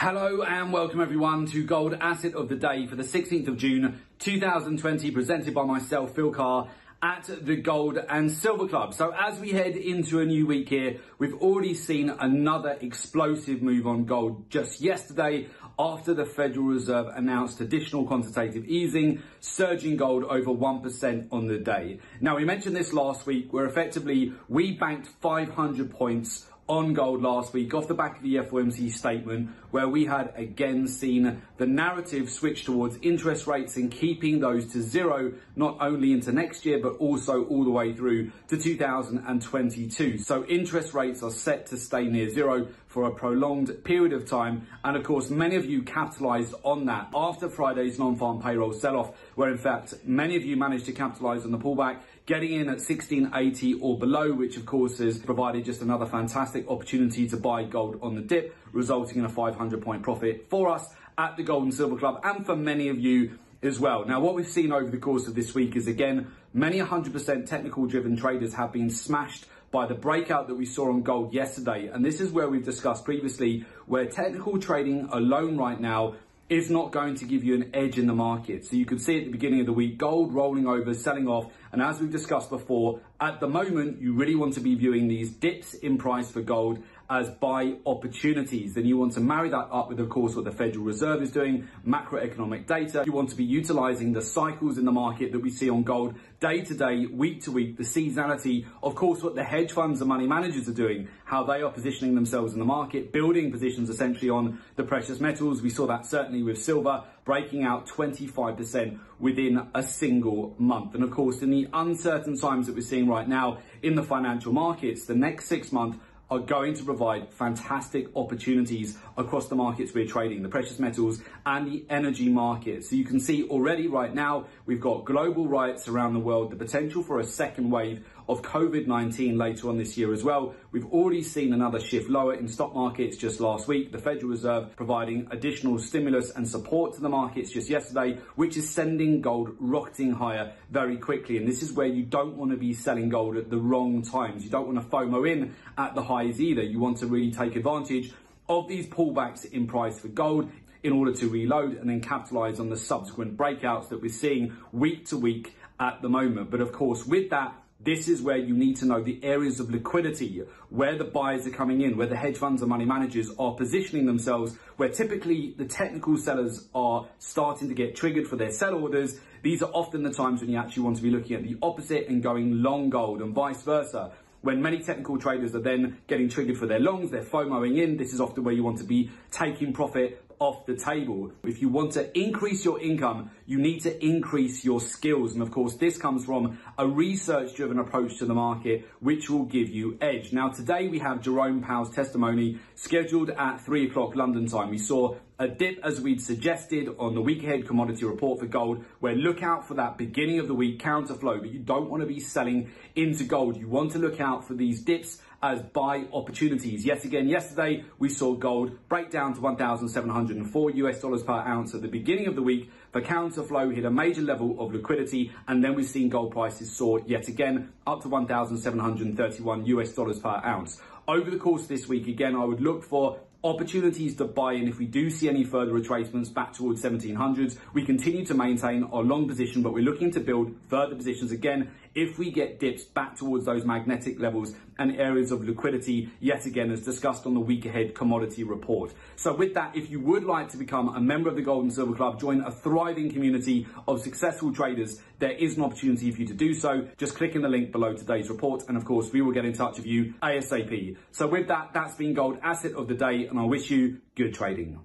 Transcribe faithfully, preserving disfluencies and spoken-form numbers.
Hello and welcome everyone to Gold Asset of the Day for the sixteenth of June two thousand twenty, presented by myself, Phil Carr, at the Gold and Silver Club. So as we head into a new week here, we've already seen another explosive move on gold just yesterday after the Federal Reserve announced additional quantitative easing, surging gold over one percent on the day. Now, we mentioned this last week, where effectively we banked five hundred points on gold last week off the back of the F O M C statement, where we had again seen the narrative switch towards interest rates and keeping those to zero, not only into next year, but also all the way through to two thousand twenty-two. So interest rates are set to stay near zero for a prolonged period of time. And of course, many of you capitalized on that after Friday's non-farm payroll sell-off, where in fact, many of you managed to capitalize on the pullback, getting in at sixteen eighty or below, which of course has provided just another fantastic opportunity to buy gold on the dip, resulting in a five hundred point profit for us at the Gold and Silver Club and for many of you as well. Now, what we've seen over the course of this week is, again, many one hundred percent technical driven traders have been smashed by the breakout that we saw on gold yesterday. And this is where we've discussed previously, where technical trading alone right now is not going to give you an edge in the market. So you could see at the beginning of the week, gold rolling over, selling off. And as we've discussed before, at the moment, you really want to be viewing these dips in price for gold as buy opportunities. Then you want to marry that up with, of course, what the Federal Reserve is doing, macroeconomic data. You want to be utilizing the cycles in the market that we see on gold day to day, week to week, the seasonality, of course, what the hedge funds and money managers are doing, how they are positioning themselves in the market, building positions essentially on the precious metals. We saw that certainly with silver breaking out twenty-five percent within a single month. And of course, in the uncertain times that we're seeing right now in the financial markets, the next six months are going to provide fantastic opportunities across the markets we're trading, the precious metals and the energy market. So you can see already right now, we've got global riots around the world, the potential for a second wave of COVID nineteen later on this year as well. We've already seen another shift lower in stock markets just last week, the Federal Reserve providing additional stimulus and support to the markets just yesterday, which is sending gold rocketing higher very quickly. And this is where you don't want to be selling gold at the wrong times. You don't want to FOMO in at the high either. You want to really take advantage of these pullbacks in price for gold in order to reload and then capitalize on the subsequent breakouts that we're seeing week to week at the moment. But of course, with that, this is where you need to know the areas of liquidity, where the buyers are coming in, where the hedge funds and money managers are positioning themselves, where typically the technical sellers are starting to get triggered for their sell orders. These are often the times when you actually want to be looking at the opposite and going long gold, and vice versa. When many technical traders are then getting triggered for their longs, they're FOMOing in. This is often where you want to be taking profit off the table. If you want to increase your income, you need to increase your skills. And of course, this comes from a research-driven approach to the market, which will give you edge. Now, today we have Jerome Powell's testimony scheduled at three o'clock London time. We saw a dip, as we'd suggested, on the week ahead commodity report for gold, where look out for that beginning of the week counterflow, but you don't want to be selling into gold. You want to look out for these dips as buy opportunities. Yet again, yesterday, we saw gold break down to one thousand seven hundred four U S dollars per ounce at the beginning of the week for counterflow, hit a major level of liquidity. And then we've seen gold prices soar yet again up to one thousand seven hundred thirty-one U S dollars per ounce. Over the course of this week, again, I would look for opportunities to buy in. If we do see any further retracements back towards seventeen hundreds, we continue to maintain our long position, but we're looking to build further positions again if we get dips back towards those magnetic levels and areas of liquidity, yet again, as discussed on the week ahead commodity report. So with that, if you would like to become a member of the Gold and Silver Club, join a thriving community of successful traders, there is an opportunity for you to do so. Just click in the link below today's report, and of course, we will get in touch with you ASAP. So with that, that's been Gold Asset of the Day, and I wish you good trading.